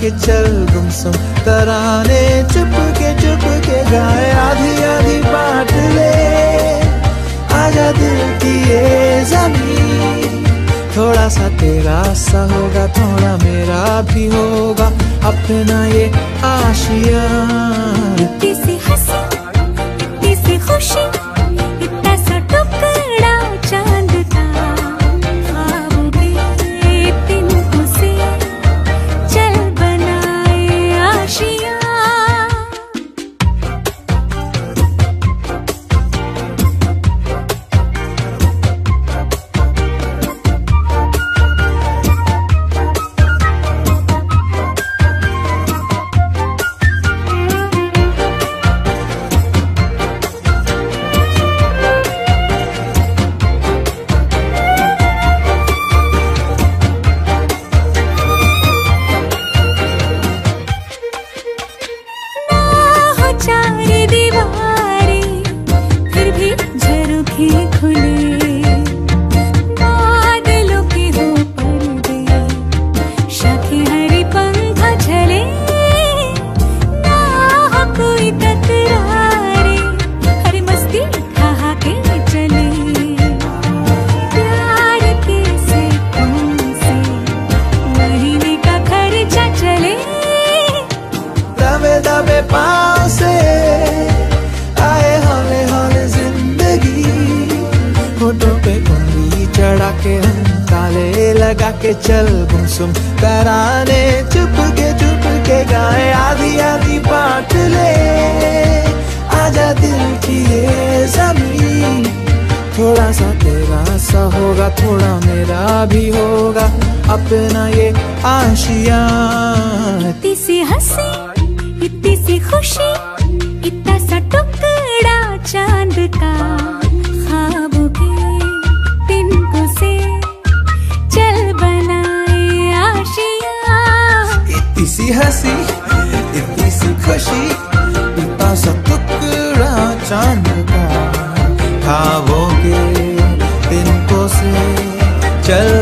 के चल गुमसुम तराने चुप के गाए आधी आधी बाट ले आजा दिल की ये जमीन। थोड़ा सा तेरा सा होगा थोड़ा मेरा भी होगा अपना ये आशिया। इतनी सी हंसी इतनी सी खुशी इतना सा टुकड़ा चांद का। चल गुमसुम तराने चुप के गाए आधी आधी बाट ले आजा दिल की ये जमीन। थोड़ा सा तेरा सा होगा थोड़ा मेरा भी होगा अपना ये आशिया। इतनी सी हंसी इतनी सी खुशी इतना सा टुकड़ा चांद का। ख्वाबों के तिनको से हंसी इतनी सी खुशी इतना सा टुकड़ा चांद का। खाओगे तिनको से चल